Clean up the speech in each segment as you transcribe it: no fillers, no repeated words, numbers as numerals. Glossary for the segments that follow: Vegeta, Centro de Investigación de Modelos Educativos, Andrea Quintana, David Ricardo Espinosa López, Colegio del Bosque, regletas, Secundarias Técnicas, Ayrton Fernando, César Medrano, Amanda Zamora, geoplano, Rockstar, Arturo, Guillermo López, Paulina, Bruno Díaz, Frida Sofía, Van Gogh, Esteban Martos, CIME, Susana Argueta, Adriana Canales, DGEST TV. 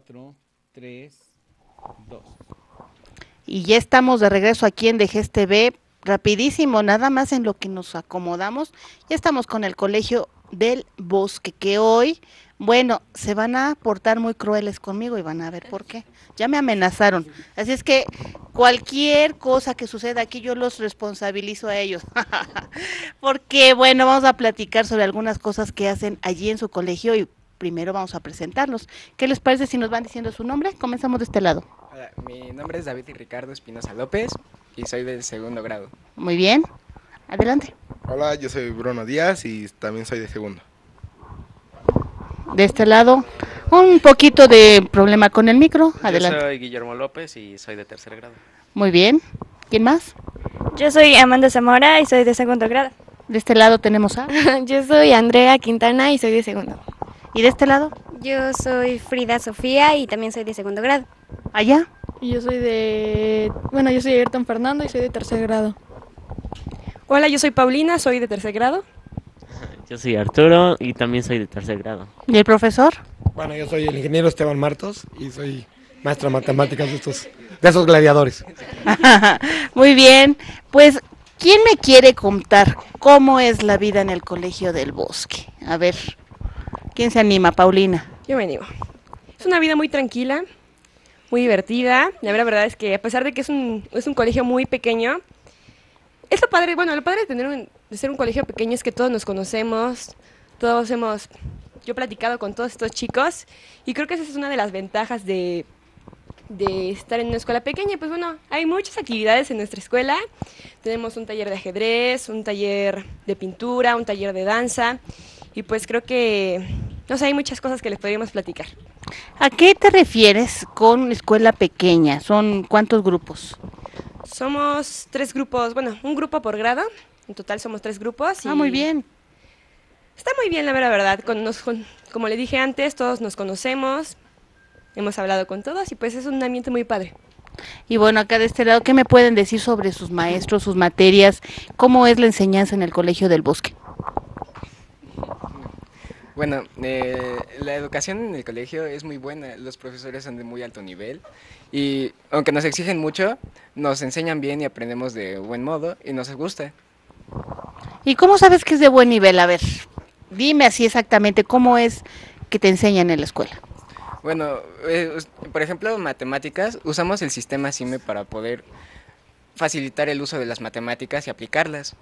4, 3, 2. Y ya estamos de regreso aquí en DGEST TV. Rapidísimo, nada más en lo que nos acomodamos. Ya estamos con el Colegio del Bosque, que hoy, bueno, se van a portar muy crueles conmigo y van a ver por qué. Ya me amenazaron. Así es que cualquier cosa que suceda aquí yo los responsabilizo a ellos. Porque, bueno, vamos a platicar sobre algunas cosas que hacen allí en su colegio y primero vamos a presentarlos. ¿Qué les parece si nos van diciendo su nombre? Comenzamos de este lado. Hola, mi nombre es David Ricardo Espinosa López y soy del 2º grado. Muy bien, adelante. Hola, yo soy Bruno Díaz y también soy de 2º. De este lado, un poquito de problema con el micro, adelante. Yo soy Guillermo López y soy de 3º grado. Muy bien, ¿quién más? Yo soy Amanda Zamora y soy de 2º grado. De este lado tenemos a... Yo soy Andrea Quintana y soy de 2º. ¿Y de este lado? Yo soy Frida Sofía y también soy de 2º grado. ¿Allá? Yo soy Ayrton Fernando y soy de 3º grado. Hola, yo soy Paulina, soy de 3º grado. Yo soy Arturo y también soy de 3º grado. ¿Y el profesor? Bueno, yo soy el ingeniero Esteban Martos y soy maestra de matemáticas de esos gladiadores. Muy bien, pues ¿quién me quiere contar cómo es la vida en el Colegio del Bosque? A ver, ¿quién se anima? Paulina. Yo me animo. Es una vida muy tranquila, muy divertida. La verdad es que a pesar de que es un colegio muy pequeño, es lo padre, bueno, lo padre de ser un colegio pequeño es que todos nos conocemos, yo he platicado con todos estos chicos y creo que esa es una de las ventajas de estar en una escuela pequeña. Pues bueno, hay muchas actividades en nuestra escuela. Tenemos un taller de ajedrez, un taller de pintura, un taller de danza y pues creo que... No sé, hay muchas cosas que les podríamos platicar. ¿A qué te refieres con escuela pequeña? ¿Son cuántos grupos? Somos 3 grupos, bueno, un grupo por grado. En total somos 3 grupos. Ah, muy bien. Está muy bien, la verdad. Como le dije antes, todos nos conocemos, hemos hablado con todos y pues es un ambiente muy padre. Y bueno, acá de este lado, ¿qué me pueden decir sobre sus maestros, sus materias? ¿Cómo es la enseñanza en el Colegio del Bosque? Bueno, la educación en el colegio es muy buena, los profesores son de muy alto nivel y aunque nos exigen mucho, nos enseñan bien y aprendemos de buen modo y nos gusta. ¿Y cómo sabes que es de buen nivel? A ver, dime así exactamente cómo es que te enseñan en la escuela. Bueno, por ejemplo, matemáticas, usamos el sistema CIME para poder facilitar el uso de las matemáticas y aplicarlas.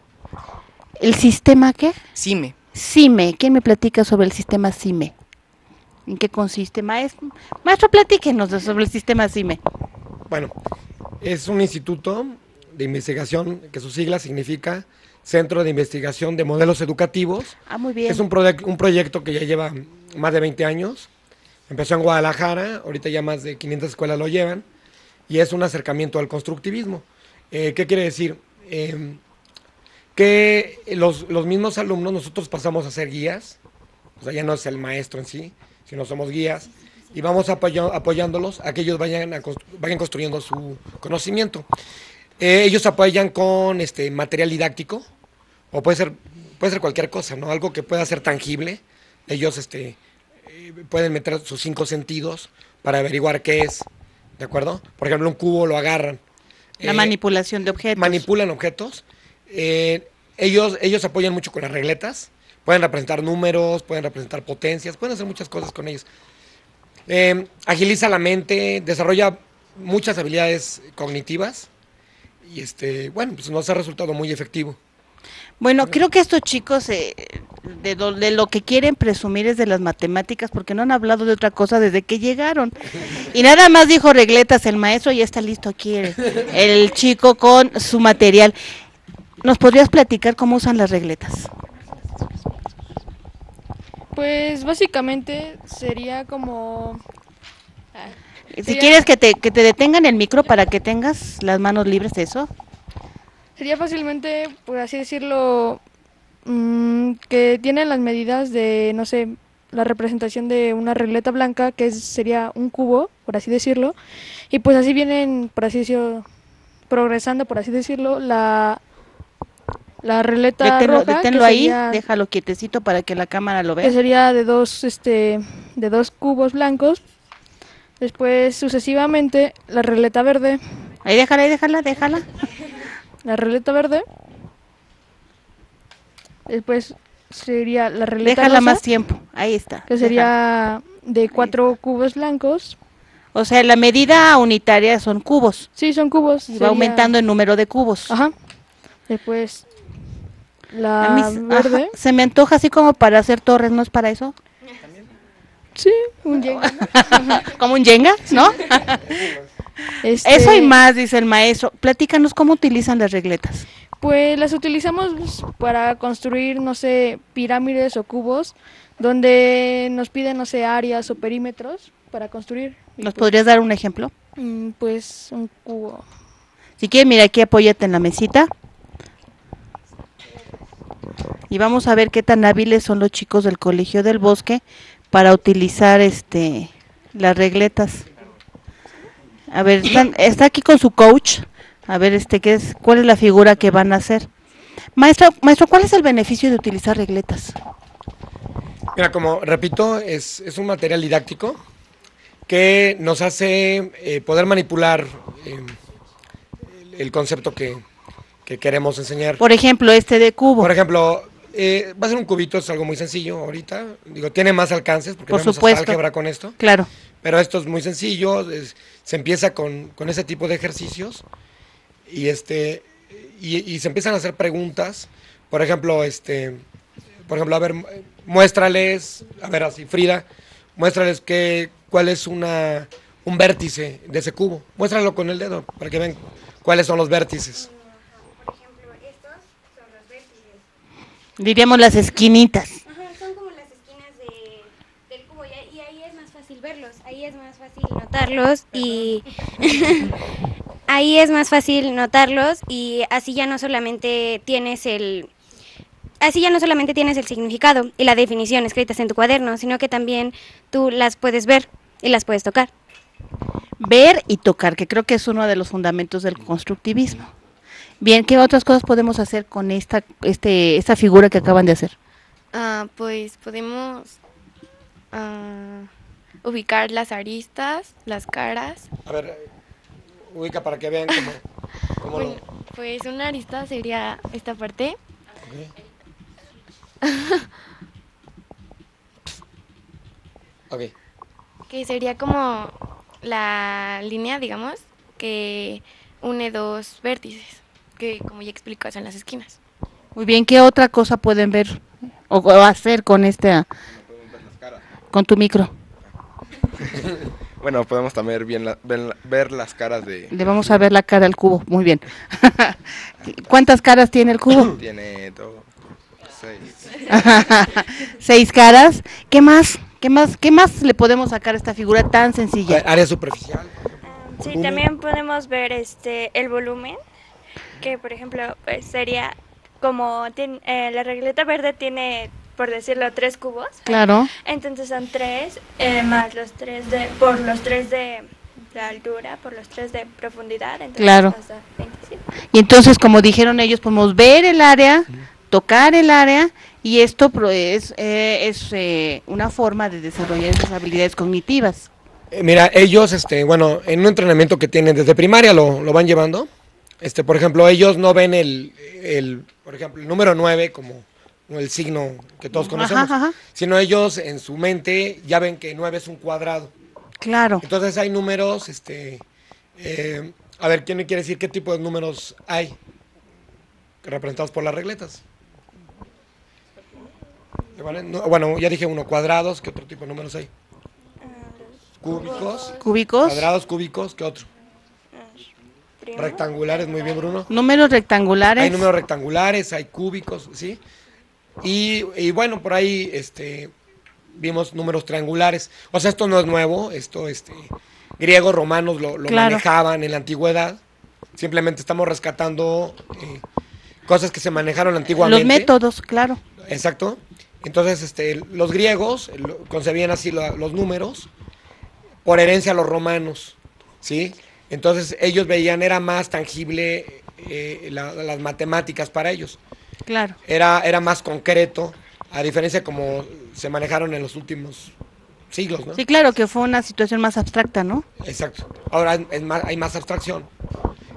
¿El sistema qué? CIME. CIME, ¿quién me platica sobre el sistema CIME? ¿En qué consiste? Maestro, platíquenos sobre el sistema CIME. Bueno, es un instituto de investigación que su sigla significa Centro de Investigación de Modelos Educativos. Ah, muy bien. Es un proyecto que ya lleva más de 20 años. Empezó en Guadalajara, ahorita ya más de 500 escuelas lo llevan. Y es un acercamiento al constructivismo. ¿Qué quiere decir? Que los mismos alumnos nosotros pasamos a ser guías, o sea, ya no es el maestro en sí, sino somos guías, y vamos apoyándolos a que ellos vayan construyendo su conocimiento. Ellos apoyan con material didáctico, o puede ser cualquier cosa, ¿no? Algo que pueda ser tangible. Ellos pueden meter sus 5 sentidos para averiguar qué es, ¿de acuerdo? Por ejemplo, un cubo lo agarran. La manipulación de objetos. Manipulan objetos. Ellos apoyan mucho con las regletas, pueden representar números, pueden representar potencias, pueden hacer muchas cosas con ellos. Agiliza la mente, desarrolla muchas habilidades cognitivas y pues nos ha resultado muy efectivo. Bueno, creo que estos chicos de lo que quieren presumir es de las matemáticas, porque no han hablado de otra cosa desde que llegaron. Y nada más dijo regletas el maestro y ya está listo aquí el chico con su material. ¿Nos podrías platicar cómo usan las regletas? Pues básicamente sería como... Si quieres que te detengan el micro para que tengas las manos libres de eso. Sería fácilmente, por así decirlo, que tienen las medidas de, no sé, la representación de una regleta blanca, que sería un cubo, por así decirlo, y pues así vienen, por así decirlo, progresando, por así decirlo, la regleta roja, deténlo ahí, sería, déjalo quietecito para que la cámara lo vea. Que sería de dos cubos blancos Después, sucesivamente, la releta verde. Ahí, déjala. La releta verde. Después sería la releta rosa, más tiempo, ahí está. Que sería de 4 cubos blancos. O sea, la medida unitaria son cubos. Sí, son cubos. Y sería... va aumentando el número de cubos. Ajá. Después la verde. Ajá. Se me antoja así como para hacer torres, ¿no es para eso? ¿También? Sí, un yenga, ¿no? Como un yenga, ¿no? Eso y más, dice el maestro. Platícanos cómo utilizan las regletas. Pues las utilizamos para construir, no sé, pirámides o cubos, donde nos piden, no sé, áreas o perímetros para construir. ¿Nos podrías dar un ejemplo? Pues un cubo. Si quieres, mira, aquí apóyate en la mesita. Y vamos a ver qué tan hábiles son los chicos del Colegio del Bosque para utilizar las regletas. A ver, está aquí con su coach. A ver, ¿cuál es la figura que van a hacer? Maestro, ¿cuál es el beneficio de utilizar regletas? Mira, como repito, es un material didáctico que nos hace poder manipular el concepto que queremos enseñar. Por ejemplo, de cubo. Por ejemplo, va a ser un cubito, es algo muy sencillo ahorita. Digo, tiene más alcances porque vemos hasta álgebra con esto. Claro. Pero esto es muy sencillo, se empieza con ese tipo de ejercicios. Y se empiezan a hacer preguntas, por ejemplo, a ver, muéstrales, a ver así, Frida, muéstrales cuál es un vértice de ese cubo, muéstralo con el dedo para que vean cuáles son los vértices. Por ejemplo, estos son los vértices. Diríamos las esquinitas. Ajá, son como las esquinas del cubo y ahí es más fácil verlos, ahí es más fácil notarlos y... Ahí es más fácil notarlos y así ya no solamente tienes el significado y la definición escritas en tu cuaderno, sino que también tú las puedes ver y las puedes tocar. Ver y tocar, que creo que es uno de los fundamentos del constructivismo. Bien, ¿qué otras cosas podemos hacer con esta figura que acaban de hacer? Pues podemos ubicar las aristas, las caras. A ver... Ubica para que vean cómo bueno, lo... Pues una arista sería esta parte. Okay. Okay. Que sería como la línea, digamos, que une dos vértices, que como ya explico, son las esquinas. Muy bien, ¿qué otra cosa pueden ver o hacer con con tu micro? Bueno, podemos también ver las caras de... Le vamos a ver la cara al cubo, muy bien. ¿Cuántas caras tiene el cubo? Tiene todo, 6. 6 caras. ¿Qué más le podemos sacar a esta figura tan sencilla? Área superficial. Sí, también podemos ver el volumen, que por ejemplo sería como... la regleta verde tiene... por decirlo, 3 cubos. Claro. Entonces son 3 más los 3 por los 3 de la altura, por los 3 de profundidad. Entonces claro. Hasta 27. Y entonces, como dijeron ellos, podemos ver el área, tocar el área, y esto es una forma de desarrollar esas habilidades cognitivas. Mira, ellos, en un entrenamiento que tienen desde primaria lo van llevando. Por ejemplo, ellos no ven el número 9 como... el signo que todos conocemos, ajá, ajá, sino ellos en su mente ya ven que 9 es un cuadrado. Claro. Entonces hay números, a ver, ¿quién me quiere decir qué tipo de números hay representados por las regletas? ¿Vale? No, bueno, ya dije uno, cuadrados, ¿qué otro tipo de números hay? Cúbicos. Cúbicos. Cuadrados, cúbicos, ¿qué otro? Rectangulares, muy bien, Bruno. Números rectangulares. Hay números rectangulares, hay cúbicos, ¿sí? Y bueno, por ahí vimos números triangulares. O sea, esto no es nuevo, esto griegos, romanos lo claro, manejaban en la antigüedad. Simplemente estamos rescatando cosas que se manejaron antiguamente. Los métodos, claro. Exacto. Entonces, los griegos concebían así los números por herencia a los romanos, ¿sí? Entonces, ellos veían, era más tangible las matemáticas para ellos. Claro. Era más concreto, a diferencia como se manejaron en los últimos siglos, ¿no? Sí, claro, que fue una situación más abstracta, ¿no? Exacto. Ahora hay más abstracción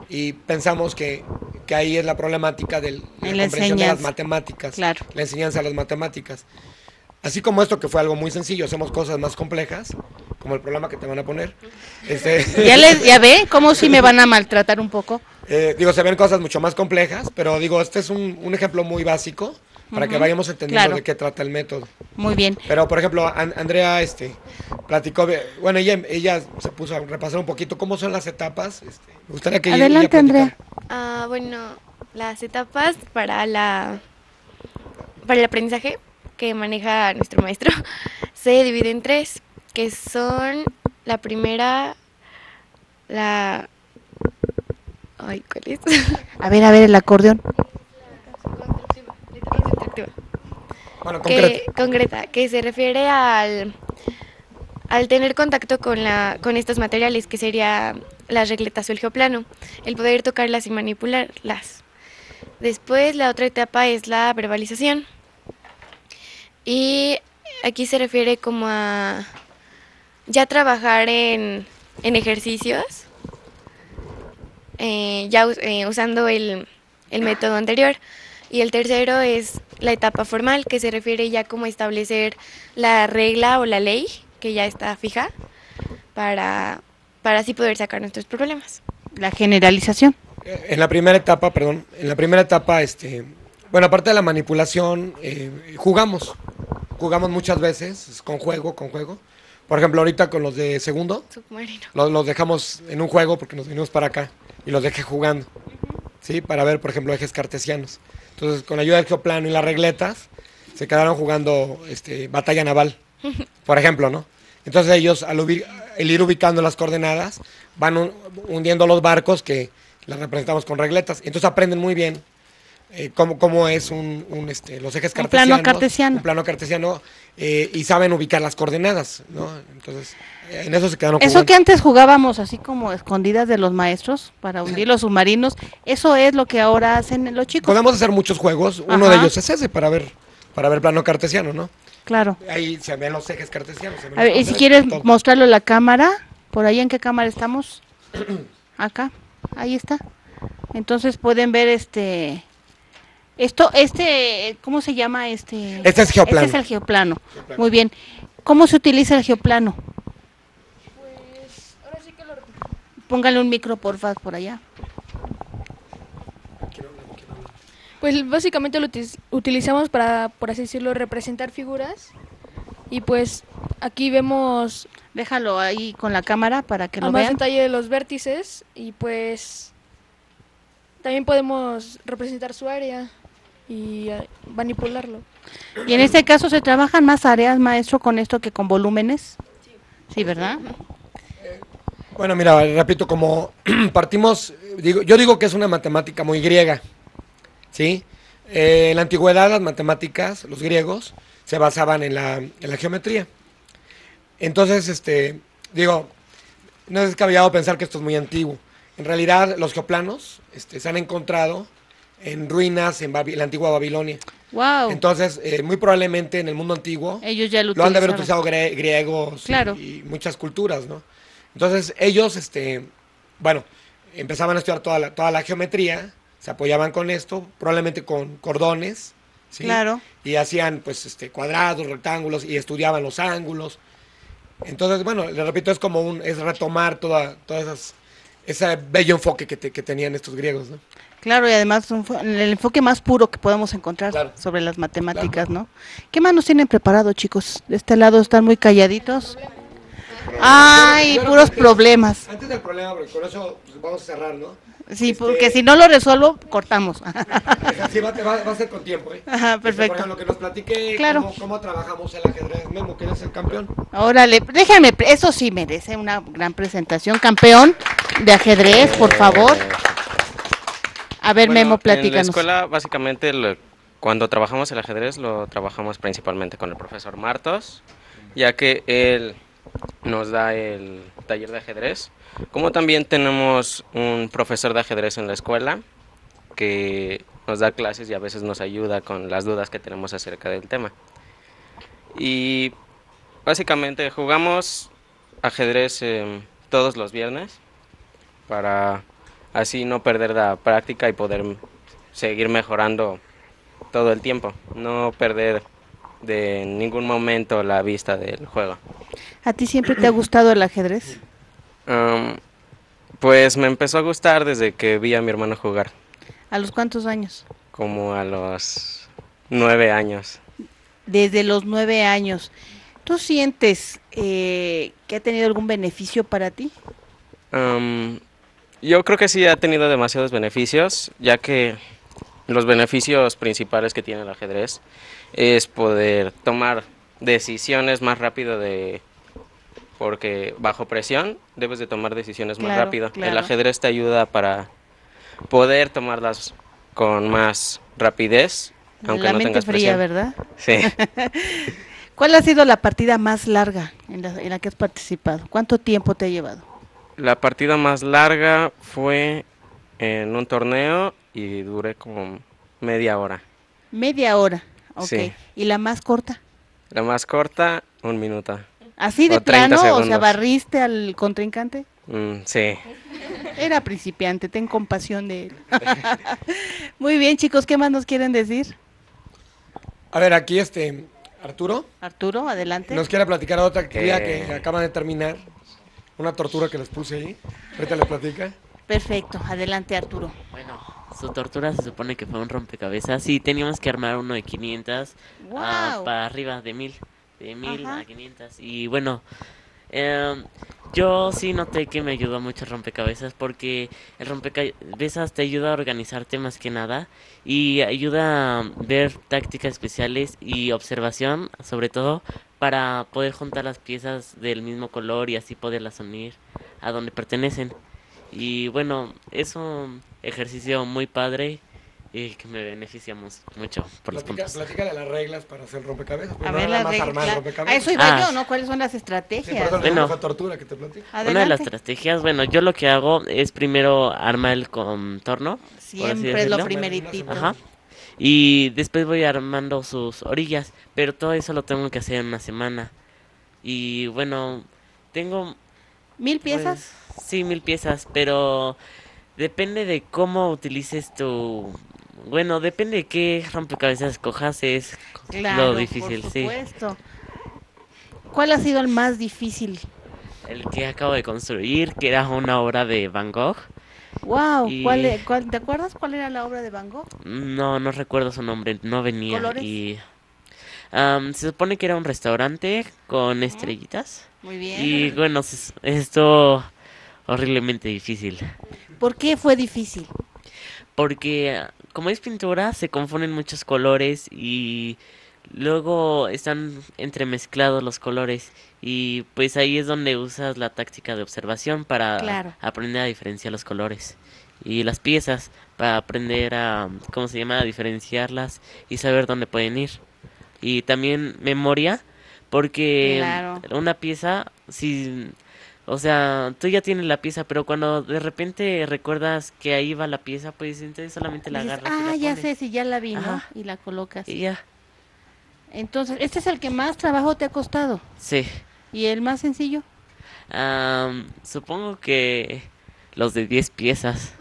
y pensamos que ahí es la problemática de la comprensión de las matemáticas, claro, la enseñanza de las matemáticas. Así como esto, que fue algo muy sencillo, hacemos cosas más complejas, como el programa que te van a poner. Ya ve, ¿cómo si me van a maltratar un poco? Digo, se ven cosas mucho más complejas, pero digo, este es un ejemplo muy básico para que vayamos entendiendo, claro, de qué trata el método. Muy bien. Pero, por ejemplo, Andrea platicó, bueno, ella se puso a repasar un poquito cómo son las etapas. Me gustaría que adelante, Andrea. Bueno, las etapas para el aprendizaje que maneja nuestro maestro se divide en tres, que son la primera, la... Ay, ¿cuál es? A ver, el acordeón. Bueno, concreta, que se refiere al tener contacto con estos materiales, que sería las regletas o el geoplano, el poder tocarlas y manipularlas. Después, la otra etapa es la verbalización. Y aquí se refiere como a ya trabajar en ejercicios, usando el método anterior. Y el tercero es la etapa formal, que se refiere ya como a establecer la regla o la ley, que ya está fija, para así poder sacar nuestros problemas. La generalización. En la primera etapa, perdón, bueno, aparte de la manipulación, jugamos muchas veces con juego. Por ejemplo, ahorita con los de segundo, submarino, los dejamos en un juego porque nos vinimos para acá y los dejé jugando, ¿sí? Para ver, por ejemplo, ejes cartesianos. Entonces, con ayuda del geoplano y las regletas, se quedaron jugando batalla naval, por ejemplo, ¿no? Entonces ellos, al ir ubicando las coordenadas, van hundiendo los barcos que las representamos con regletas. Entonces aprenden muy bien cómo es los ejes cartesianos, un plano cartesiano, y saben ubicar las coordenadas, ¿no? Entonces, en eso se quedaron jugando. Eso que antes jugábamos así como escondidas de los maestros para hundir los submarinos, eso es lo que ahora hacen los chicos. Podemos hacer muchos juegos, uno de ellos es ese, para ver plano cartesiano, ¿no? Claro. Ahí se ven los ejes cartesianos. A ver, y si quieres mostrarlo a la cámara, por ahí, ¿en qué cámara estamos? Acá, ahí está. Entonces pueden ver ¿cómo se llama este? Este es geoplano. Este es el geoplano. Muy bien. ¿Cómo se utiliza el geoplano? Pues, ahora sí que lo... Póngale un micro, porfa, por allá. Pues, básicamente lo utilizamos para, por así decirlo, representar figuras. Y, pues, aquí vemos... Déjalo ahí con la cámara para que lo vean. Más detalle de los vértices y, pues, también podemos representar su área y manipularlo. Y en este caso, ¿se trabajan más áreas, maestro, con esto que con volúmenes? Sí. Sí, ¿verdad? Bueno, mira, repito, como partimos, yo digo que es una matemática muy griega, ¿sí? En la antigüedad, las matemáticas, los griegos, se basaban en la geometría. Entonces, no es descabellado pensar que esto es muy antiguo. En realidad, los geoplanos se han encontrado en ruinas en la antigua Babilonia. Wow. Entonces, muy probablemente en el mundo antiguo ellos ya lo han de haber utilizado griegos, claro, y muchas culturas, ¿no? Entonces, ellos, empezaban a estudiar toda la geometría, se apoyaban con esto, probablemente con cordones, ¿sí? Claro. Y hacían, pues, cuadrados, rectángulos, y estudiaban los ángulos. Entonces, bueno, les repito, es como es retomar ese bello enfoque que tenían estos griegos, ¿no? Claro, y además el enfoque más puro que podemos encontrar, claro, sobre las matemáticas, claro, ¿no? ¿Qué más nos tienen preparado, chicos? De este lado están muy calladitos. ¡Ay, puros problemas! Antes del problema, porque con eso pues, vamos a cerrar, ¿no? Sí, porque si no lo resuelvo, cortamos. Sí, va a ser con tiempo, ¿eh? Ajá, perfecto. Por ejemplo, lo que nos platiqué, claro, cómo trabajamos el ajedrez, Memo, que eres el campeón. Órale, déjame, eso sí merece una gran presentación, campeón de ajedrez, por favor. A ver, bueno, Memo, platícanos. En la escuela, básicamente, cuando trabajamos el ajedrez, lo trabajamos principalmente con el profesor Martos, ya que él nos da el taller de ajedrez. Como también tenemos un profesor de ajedrez en la escuela que nos da clases y a veces nos ayuda con las dudas que tenemos acerca del tema. Y Básicamente jugamos ajedrez todos los viernes para así no perder la práctica y poder seguir mejorando todo el tiempo, no perder de ningún momento la vista del juego. ¿A ti siempre te ha gustado el ajedrez? Pues me empezó a gustar desde que vi a mi hermano jugar. ¿A los cuántos años? Como a los 9 años. Desde los 9 años. ¿Tú sientes que ha tenido algún beneficio para ti? Yo creo que sí ha tenido demasiados beneficios, ya que los beneficios principales que tiene el ajedrez es poder tomar decisiones más rápido, porque bajo presión debes de tomar decisiones más rápido. Claro. El ajedrez te ayuda para poder tomarlas con más rapidez, aunque no tengas presión. La mente fría, ¿verdad? Sí. ¿Cuál ha sido la partida más larga en la que has participado? ¿Cuánto tiempo te ha llevado? La partida más larga fue en un torneo y duré como media hora. ¿Media hora? Ok. Sí. ¿Y la más corta? La más corta, 1 minuto. ¿Así de plano? Segundos. O sea, ¿barriste al contrincante? Sí. Era principiante, ten compasión de él. Muy bien, chicos, ¿qué más nos quieren decir? A ver, aquí Arturo. Arturo, adelante. Nos quiere platicar otra actividad que acaban de terminar. Una tortura que les puse ahí. Ahorita les platica. Perfecto, adelante Arturo. Bueno, su tortura se supone que fue un rompecabezas y teníamos que armar uno de 500 para arriba de 1000. De 1000 a 500. Y bueno, yo sí noté que me ayudó mucho el rompecabezas, porque el rompecabezas te ayuda a organizarte más que nada y ayuda a ver tácticas especiales y observación, sobre todo para poder juntar las piezas del mismo color y así poderlas unir a donde pertenecen. Y bueno, es un ejercicio muy padre y que me beneficiamos mucho por los puntos. Platica de las reglas para hacer rompecabezas. A ver, las reglas. A eso iba yo, ¿no? ¿Cuáles son las estrategias? Sí, bueno, tortura que te platico. Una de las estrategias, bueno, yo lo que hago es primero armar el contorno. Siempre es lo primeritito. Ajá. Y después voy armando sus orillas, pero todo eso lo tengo que hacer en una semana. Y bueno, tengo... ¿1000 piezas? Pues, sí, 1000 piezas, pero depende de cómo utilices tu... Bueno, depende de qué rompecabezas cojas, es claro, lo difícil, por supuesto. Sí. ¿Cuál ha sido el más difícil? El que acabo de construir, que era una obra de Van Gogh. ¡Wow! Y... ¿Te acuerdas cuál era la obra de Van Gogh? No, no recuerdo su nombre, no venía. ¿Colores? Y se supone que era un restaurante con estrellitas. Muy bien. Y bueno, esto horriblemente difícil. ¿Por qué fue difícil? Porque como es pintura, se confunden muchos colores y luego están entremezclados los colores, y pues ahí es donde usas la táctica de observación para aprender a diferenciar los colores y las piezas, para aprender a, ¿cómo se llama?, a diferenciarlas y saber dónde pueden ir. Y también memoria, porque una pieza, si... O sea, tú ya tienes la pieza, pero cuando de repente recuerdas que ahí va la pieza, pues entonces solamente la agarras. Ah, y la ya sé, si ya la vi, ¿no? Y la colocas. Y ya. Entonces, ¿este es el que más trabajo te ha costado? Sí. ¿Y el más sencillo? Supongo que los de 10 piezas.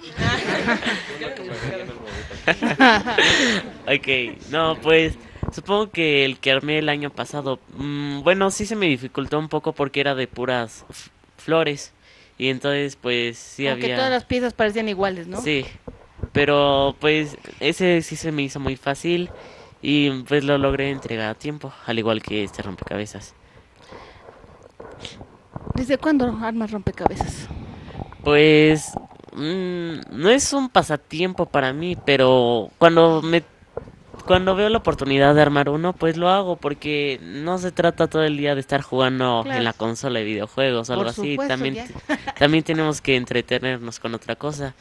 Ok, no, pues... Supongo que el que armé el año pasado, bueno, sí se me dificultó un poco porque era de puras flores. Y entonces, pues, sí había... Aunque todas las piezas parecían iguales, ¿no? Sí, pero pues ese sí se me hizo muy fácil y pues lo logré entregar a tiempo, al igual que este rompecabezas. ¿Desde cuándo armas rompecabezas? Pues, no es un pasatiempo para mí, pero cuando veo la oportunidad de armar uno, pues lo hago, porque no se trata todo el día de estar jugando en la consola de videojuegos o algo así. También tenemos que entretenernos con otra cosa.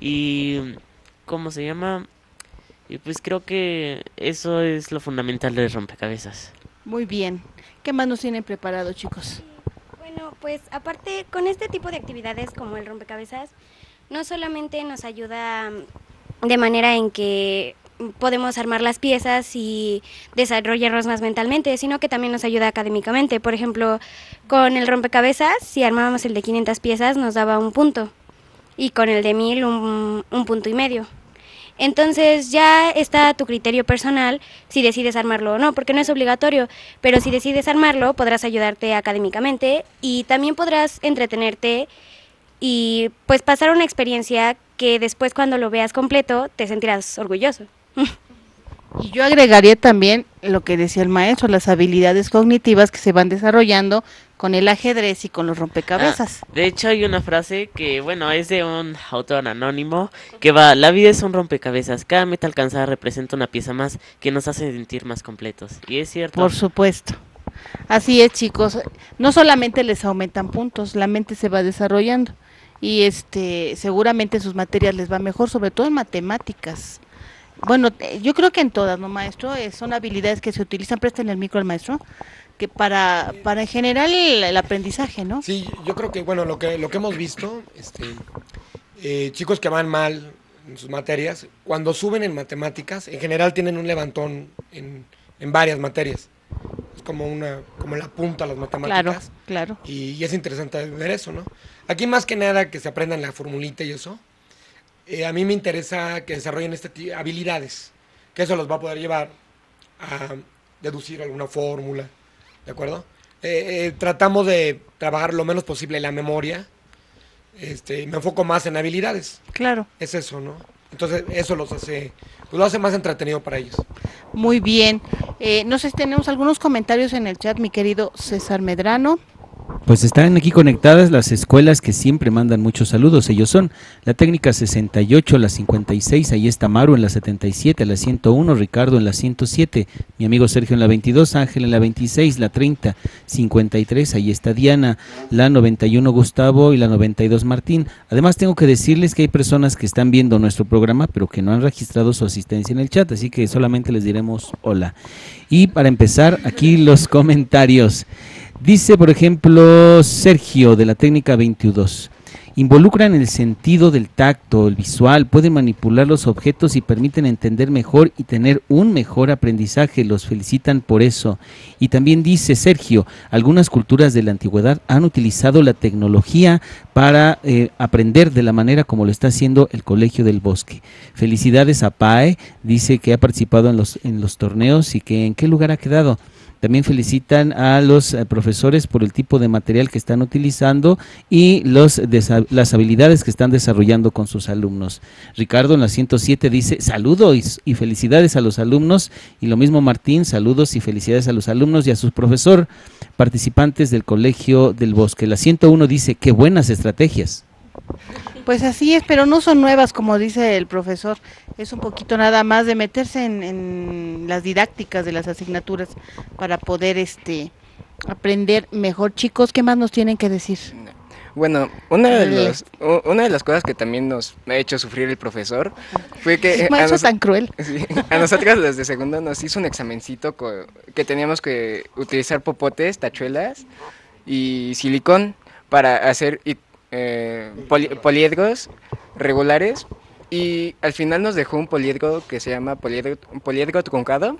Y, ¿cómo se llama? Y pues creo que eso es lo fundamental de rompecabezas. Muy bien. ¿Qué más nos tienen preparado, chicos? Bueno, pues aparte, con este tipo de actividades como el rompecabezas, no solamente nos ayuda de manera en que podemos armar las piezas y desarrollarnos más mentalmente, sino que también nos ayuda académicamente. Por ejemplo, con el rompecabezas, si armábamos el de 500 piezas, nos daba un punto, y con el de 1000 un punto y medio. Entonces ya está a tu criterio personal si decides armarlo o no, porque no es obligatorio, pero si decides armarlo podrás ayudarte académicamente y también podrás entretenerte y pues pasar una experiencia que después cuando lo veas completo te sentirás orgulloso. Y yo agregaría también lo que decía el maestro, las habilidades cognitivas que se van desarrollando con el ajedrez y con los rompecabezas. De hecho hay una frase que, bueno, es de un autor anónimo, que va: la vida es un rompecabezas, cada meta alcanzada representa una pieza más que nos hace sentir más completos. Y es cierto. Por supuesto. Así es, chicos, no solamente les aumentan puntos, la mente se va desarrollando y seguramente en sus materias les va mejor, sobre todo en matemáticas. Bueno, yo creo que en todas, ¿no, maestro? Son habilidades que se utilizan, presten el micro al maestro, que para generar el aprendizaje, ¿no? Sí, yo creo que, bueno, lo que hemos visto, chicos que van mal en sus materias, cuando suben en matemáticas, en general tienen un levantón en varias materias. Es como la punta a las matemáticas. Claro, claro. Y es interesante ver eso, ¿no? Aquí más que nada que se aprendan la formulita y eso. A mí me interesa que desarrollen habilidades, que eso los va a poder llevar a deducir alguna fórmula, ¿de acuerdo? Tratamos de trabajar lo menos posible la memoria, me enfoco más en habilidades. Claro. Es eso, ¿no? Entonces eso lo hace más entretenido para ellos. Muy bien. No sé si tenemos algunos comentarios en el chat, mi querido César Medrano. Pues están aquí conectadas las escuelas que siempre mandan muchos saludos. Ellos son la técnica 68, la 56, ahí está Maru en la 77, la 101, Ricardo en la 107, mi amigo Sergio en la 22, Ángel en la 26, la 30, 53, ahí está Diana, la 91 Gustavo y la 92 Martín. Además tengo que decirles que hay personas que están viendo nuestro programa pero que no han registrado su asistencia en el chat, así que solamente les diremos hola. Y para empezar, aquí los comentarios. Dice, por ejemplo, Sergio de la técnica 22, involucran el sentido del tacto, el visual, pueden manipular los objetos y permiten entender mejor y tener un mejor aprendizaje, los felicitan por eso. Y también dice Sergio, algunas culturas de la antigüedad han utilizado la tecnología para aprender de la manera como lo está haciendo el Colegio del Bosque. Felicidades a PAE, dice que ha participado en los torneos y que en qué lugar ha quedado. También felicitan a los profesores por el tipo de material que están utilizando y las habilidades que están desarrollando con sus alumnos. Ricardo en la 107 dice saludos y felicidades a los alumnos, y lo mismo Martín, saludos y felicidades a los alumnos y a su profesor, participantes del Colegio del Bosque. La 101 dice qué buenas estrategias. Pues así es, pero no son nuevas, como dice el profesor, es un poquito nada más de meterse en las didácticas de las asignaturas para poder aprender mejor. Chicos, ¿qué más nos tienen que decir? Bueno, una de las cosas que también nos ha hecho sufrir el profesor fue que a nosotros los de segundo nos hizo un examencito que teníamos que utilizar popotes, tachuelas y silicón para hacer poliedros regulares, y al final nos dejó un poliedro que se llama poliedro truncado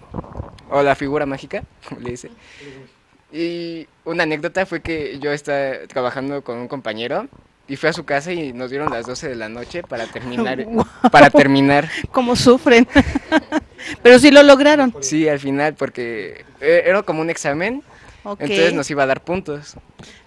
o la figura mágica, como le dice. Y una anécdota fue que yo estaba trabajando con un compañero y fui a su casa y nos dieron las 12 de la noche para terminar. Wow. Para terminar. ¿Cómo sufren? Pero sí lo lograron. Sí, al final, porque era como un examen. Okay. Entonces nos iba a dar puntos.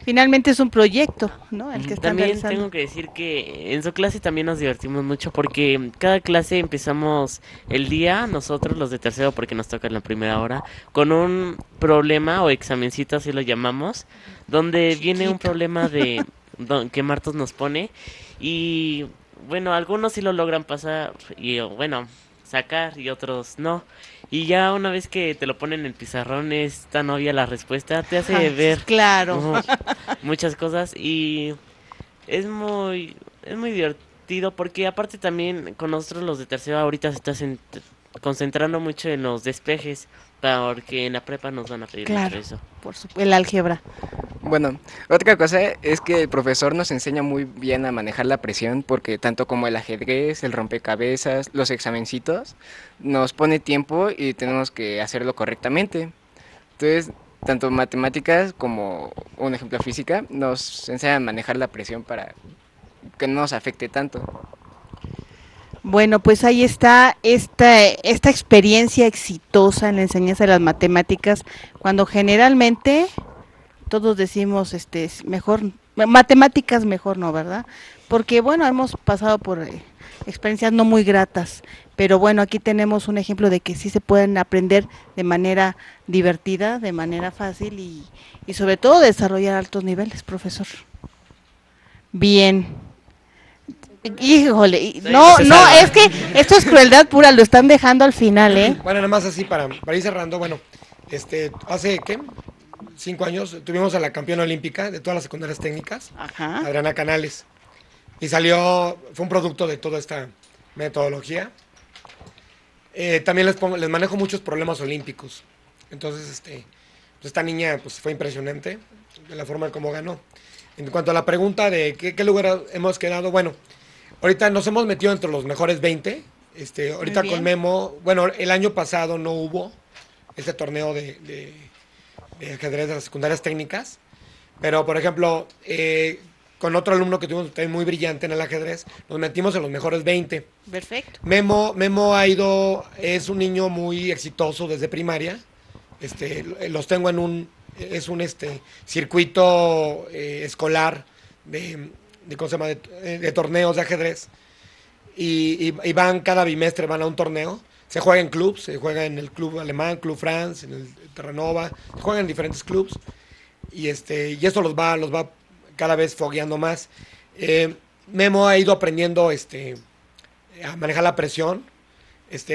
Finalmente es un proyecto, ¿no? El que están realizando. También tengo que decir que en su clase también nos divertimos mucho, porque cada clase empezamos el día, nosotros los de tercero porque nos toca en la primera hora, con un problema o examencito, así lo llamamos, donde viene un problema de que Martos nos pone, y bueno, algunos sí lo logran pasar y bueno, sacar, y otros no. Y ya una vez que te lo ponen en el pizarrón es tan obvia la respuesta, te hace ver claro muchas cosas, y es muy divertido porque aparte también con nosotros los de tercero ahorita se están concentrando mucho en los despejes, porque en la prepa nos van a pedir mucho eso. Por supuesto, el álgebra. Bueno, otra cosa es que el profesor nos enseña muy bien a manejar la presión porque tanto como el ajedrez, el rompecabezas, los examencitos, nos pone tiempo y tenemos que hacerlo correctamente. Entonces, tanto matemáticas como, un ejemplo, física, nos enseñan a manejar la presión para que no nos afecte tanto. Bueno, pues ahí está esta experiencia exitosa en la enseñanza de las matemáticas, cuando generalmente todos decimos mejor matemáticas, mejor no, ¿verdad? Porque bueno, hemos pasado por experiencias no muy gratas, pero bueno, aquí tenemos un ejemplo de que sí se pueden aprender de manera divertida, de manera fácil y sobre todo desarrollar altos niveles, profesor. Bien. Híjole, no, es que esto es crueldad pura, lo están dejando al final, ¿eh? Bueno, nada más así para ir cerrando, bueno, hace, ¿qué? 5 años tuvimos a la campeona olímpica de todas las secundarias técnicas, ajá, Adriana Canales, y salió, fue un producto de toda esta metodología. También les manejo muchos problemas olímpicos, entonces, pues esta niña, pues fue impresionante de la forma como ganó. En cuanto a la pregunta de qué lugar hemos quedado, bueno, ahorita nos hemos metido entre los mejores 20, ahorita con Memo, bueno, el año pasado no hubo este torneo de ajedrez de las secundarias técnicas, pero por ejemplo, con otro alumno que tuvimos también muy brillante en el ajedrez, nos metimos en los mejores 20. Perfecto. Memo ha ido, es un niño muy exitoso desde primaria, los tengo en un circuito escolar de torneos de ajedrez y van cada bimestre, van a un torneo, se juega en clubs, se juega en el club alemán, club France, en el Terranova, se juega en diferentes clubs y esto los va cada vez fogueando más. Memo ha ido aprendiendo a manejar la presión,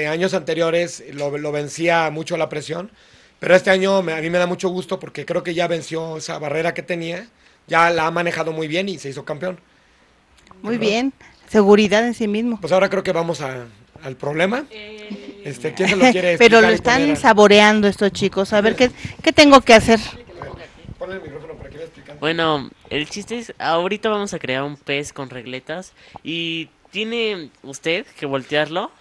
años anteriores lo vencía mucho la presión, pero este año a mí me da mucho gusto porque creo que ya venció esa barrera que tenía, ya la ha manejado muy bien y se hizo campeón. Muy bien, seguridad en sí mismo. Pues ahora creo que vamos al problema. ¿Quién se lo quiere explicar? Pero lo están saboreando estos chicos, a ver qué tengo que hacer. Ponle el micrófono para que vaya explicando. Bueno, el chiste es, ahorita vamos a crear un pez con regletas y tiene usted que voltearlo.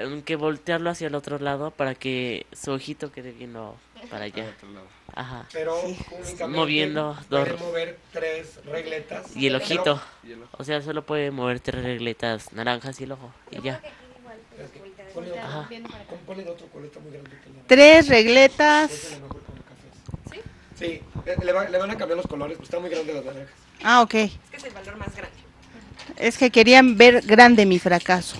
Aunque voltearlo hacia el otro lado para que su ojito quede viendo para allá. Ajá. Pero moviendo puede mover 3 regletas. Y el ojito. O sea, solo puede mover 3 regletas naranjas y el ojo. Y ya. Ajá. 3 regletas. Sí, le van a cambiar los colores, pues está muy grande las naranjas. Ah, ok. Es que es el valor más grande. Es que querían ver grande mi fracaso.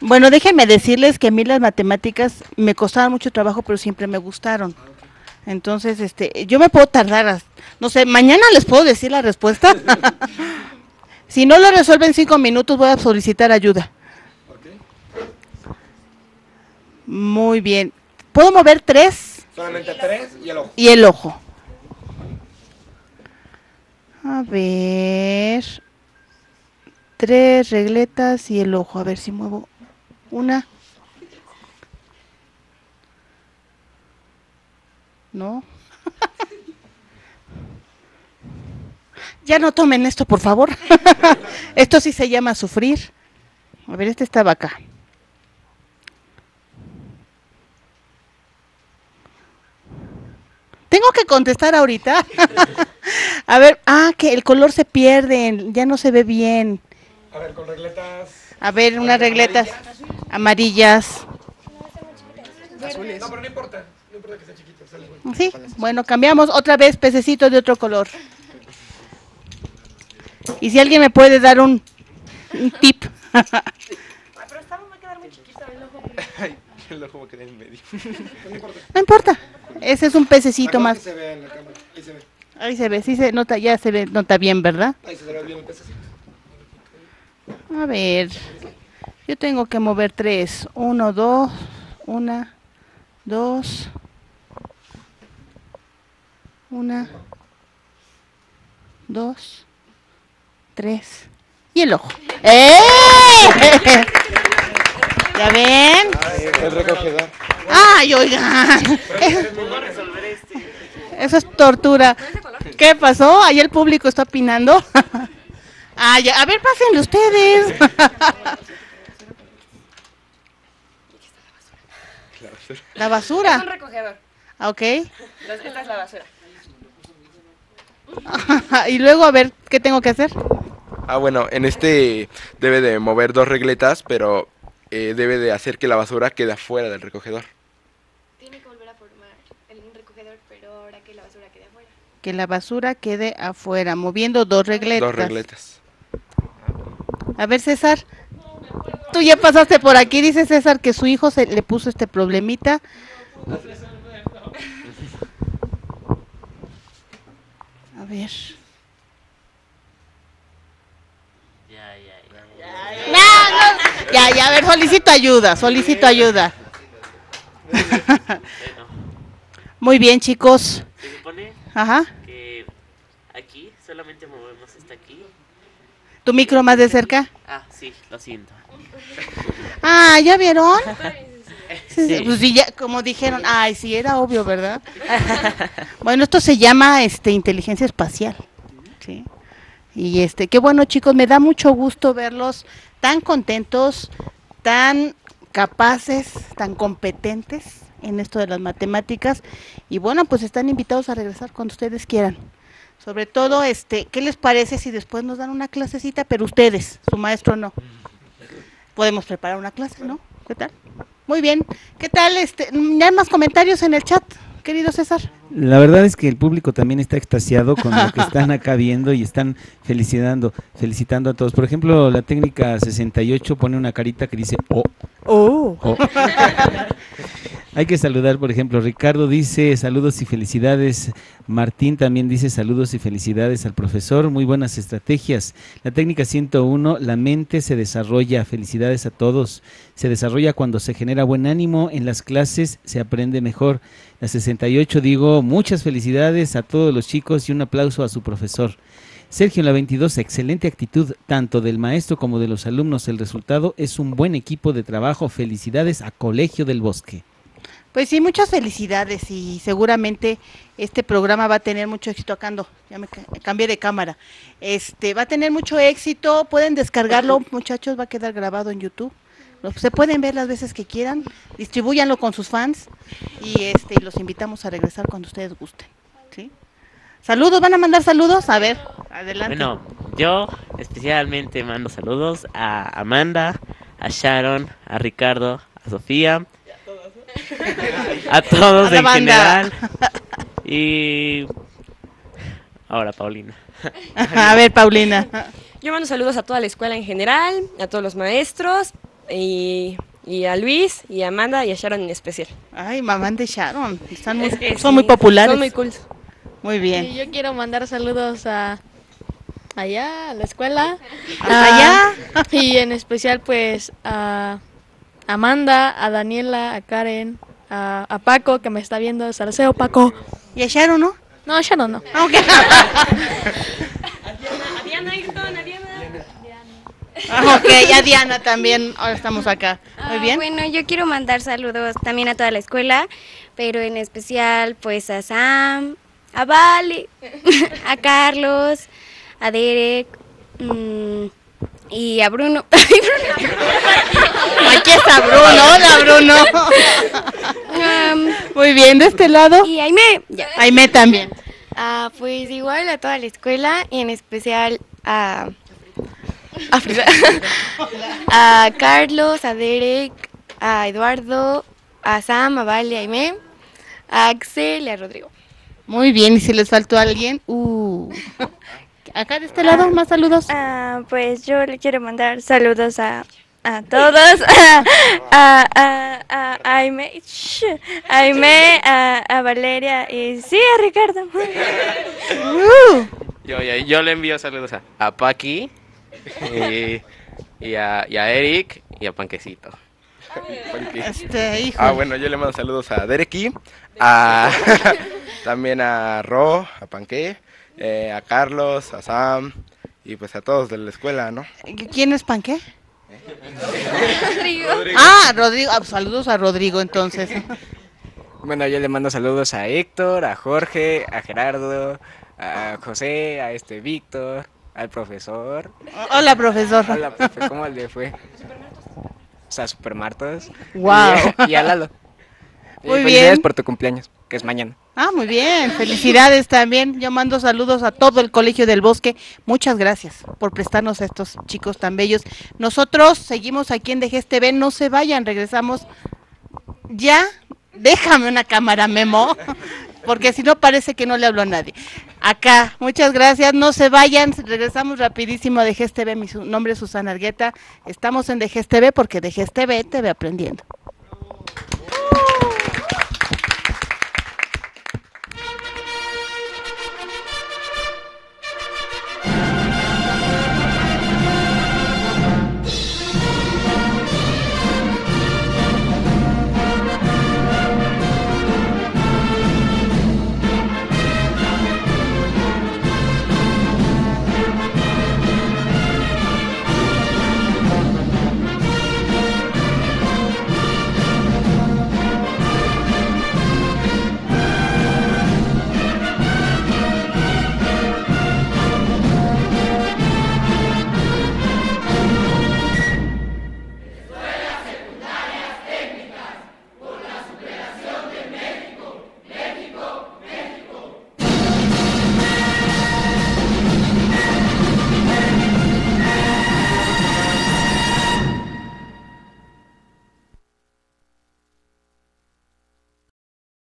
Bueno, déjenme decirles que a mí las matemáticas me costaban mucho trabajo, pero siempre me gustaron. Entonces, yo me puedo tardar, no sé, mañana les puedo decir la respuesta. Si no lo resuelven en 5 minutos, voy a solicitar ayuda. Muy bien. ¿Puedo mover 3? Solamente 3 y el ojo. Y el ojo. A ver, 3 regletas y el ojo, a ver si muevo una. No. Ya no tomen esto, por favor. Esto sí se llama sufrir. A ver, estaba acá. Tengo que contestar ahorita. A ver, que el color se pierde, ya no se ve bien. A ver, con regletas. A ver, unas regletas amarillas. Azules. No, pero no importa que sea chiquito. Sí, bueno, cambiamos otra vez, pececitos de otro color. Y si alguien me puede dar un tip. Pero esta va a quedar muy chiquita, el ojo. El ojo va a quedar en medio. No importa. Ese es un pececito más. Se ve en la cámara. Ahí se ve. Ahí se ve, sí se nota, ya se ve, nota bien, ¿verdad? Ahí se ve bien el pececito. A ver, yo tengo que mover 3. 1, 2, 1, 2, 1, 2, 3. Y el ojo. ¡Eh! ¿Ya ven? Ay, oigan. Eso es tortura. ¿Qué pasó? Ahí el público está opinando. Ah, ya. A ver, pásenle ustedes. La basura. Es un recogedor. Ok. Esta es la basura. Y luego, a ver, ¿qué tengo que hacer? Ah, bueno, en este debe de mover dos regletas, pero debe de hacer que la basura quede afuera del recogedor. Tiene que volver a formar el recogedor, pero ahora que la basura quede afuera. Que la basura quede afuera, moviendo dos regletas. Dos regletas. A ver, César, tú ya pasaste por aquí, dice César que su hijo se le puso este problemita. A ver. No. Ya, a ver, solicito ayuda. Muy bien, chicos. Se supone que aquí solamente movemos hasta aquí. ¿Tu micro más de cerca? Ah, sí, lo siento. Ah, ¿ya vieron? Sí. Pues sí, ya, como dijeron, ay, sí, era obvio, ¿verdad? Bueno, esto se llama inteligencia espacial, ¿sí? Y qué bueno, chicos, me da mucho gusto verlos tan contentos, tan capaces, tan competentes en esto de las matemáticas. Y bueno, pues están invitados a regresar cuando ustedes quieran. Sobre todo, ¿qué les parece si después nos dan una clasecita, pero ustedes, su maestro no? Podemos preparar una clase, ¿no? ¿Qué tal? Muy bien. ¿Qué tal? ¿Hay más comentarios en el chat, querido César? La verdad es que el público también está extasiado con lo que están acá viendo y están felicitando a todos. Por ejemplo, la técnica 68 pone una carita que dice oh. Oh. Hay que saludar, por ejemplo, Ricardo dice saludos y felicidades, Martín también dice saludos y felicidades al profesor, muy buenas estrategias. La técnica 101, la mente se desarrolla, felicidades a todos, se desarrolla cuando se genera buen ánimo, en las clases se aprende mejor. La 68 digo muchas felicidades a todos los chicos y un aplauso a su profesor. Sergio, en la 22, excelente actitud tanto del maestro como de los alumnos, el resultado es un buen equipo de trabajo, felicidades a Colegio del Bosque. Pues sí, muchas felicidades y seguramente este programa va a tener mucho éxito. Ya me cambié de cámara. Va a tener mucho éxito, pueden descargarlo, muchachos, va a quedar grabado en YouTube. Se pueden ver las veces que quieran, distribúyanlo con sus fans y los invitamos a regresar cuando ustedes gusten, ¿sí? Saludos, ¿van a mandar saludos? A ver, adelante. Bueno, yo especialmente mando saludos a Amanda, a Sharon, a Ricardo, a Sofía, a todos en general. Y ahora Paulina. A ver, Paulina. Yo mando saludos a toda la escuela en general, a todos los maestros y a Luis y a Amanda y a Sharon en especial. Ay, mamá de Sharon, son muy populares. Son muy cool. Muy bien. Sí, yo quiero mandar saludos a allá, a la escuela. Allá. Y en especial pues a Amanda, a Daniela, a Karen, a Paco, que me está viendo, salseo Paco. ¿Y a Sharon no? No, a Sharon no. Okay. A Diana, Ayrton, a Diana. Ok, a Diana también, ahora estamos acá. Muy bien. Bueno, yo quiero mandar saludos también a toda la escuela, pero en especial pues a Sam, a Vale, a Carlos, a Derek, y a Bruno. Aquí está Bruno, hola Bruno. Muy bien, de este lado. Y Aime. Aime también. Pues igual a toda la escuela y en especial a Carlos, a Derek, a Eduardo, a Sam, a Vale, a Aime, a Axel y a Rodrigo. Muy bien, y si les faltó alguien, acá de este lado, más saludos. Pues yo le quiero mandar saludos a todos, a Aime, a Valeria y sí, a Ricardo. Yo le envío saludos a Paqui y a Eric y a Panquecito. Bueno, yo le mando saludos a Dereki, también a Ro, a Panque, a Carlos, a Sam y pues a todos de la escuela, ¿no? ¿Quién es Panque? Rodrigo. Rodrigo. Saludos a Rodrigo entonces. Bueno, yo le mando saludos a Héctor, a Jorge, a Gerardo, a José, a Víctor, al profesor. Hola, profesor. Hola, profe, ¿cómo le fue? O sea, Super Martos. Wow. Y a Lalo. Muy bien. Felicidades por tu cumpleaños, que es mañana. Ah, muy bien. Felicidades también. Yo mando saludos a todo el Colegio del Bosque. Muchas gracias por prestarnos a estos chicos tan bellos. Nosotros seguimos aquí en DGEST TV. No se vayan, regresamos ya. Déjame una cámara, Memo, porque si no parece que no le hablo a nadie. Acá, muchas gracias, no se vayan, regresamos rapidísimo a DGEST TV. Mi nombre es Susana Argueta, estamos en DGEST TV porque DGEST TV te ve aprendiendo.